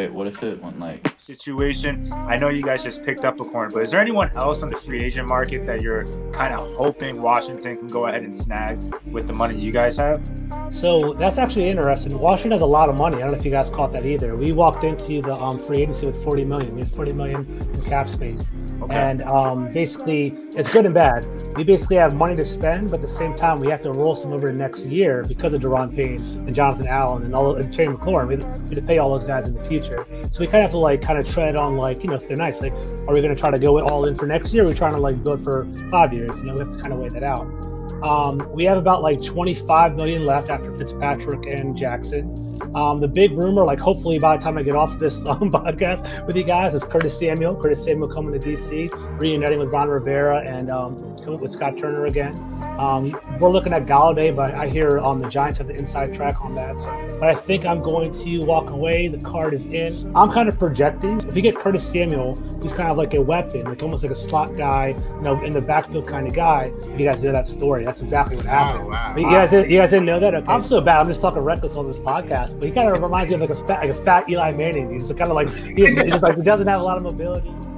Wait, what if it went like situation? I know you guys just picked up a corner, but is there anyone else on the free agent market that you're kind of hoping Washington can go ahead and snag with the money you guys have? So that's actually interesting. Washington has a lot of money. I don't know if you guys caught that either. We walked into the free agency with $40 million. We had $40 million in cap space, okay. And basically it's good and bad. We basically have money to spend, but at the same time we have to roll some over the next year because of Deron Payne and Jonathan Allen and Terry McLaurin. We have to pay all those guys in the future. So we kind of have to tread on thin ice. Are we going to try to go all in for next year? Or are we trying to build for 5 years? You know, we have to kind of weigh that out. We have about $25 million left after Fitzpatrick and Jackson. The big rumor, hopefully by the time I get off this podcast with you guys, is Curtis Samuel. Curtis Samuel coming to D.C., reuniting with Ron Rivera and coming with Scott Turner again. We're looking at Gallaudet, but I hear the Giants have the inside track on that. But I think I'm going to walk away. The card is in. I'm kind of projecting. If we get Curtis Samuel, he's kind of like a weapon, almost like a slot guy, in the backfield kind of guy. If you guys know that story, that's exactly what happened. Oh, wow. You guys didn't know that? Okay. I'm so bad. I'm just talking reckless on this podcast. But he kind of reminds me of a fat Eli Manning. He's just he doesn't have a lot of mobility.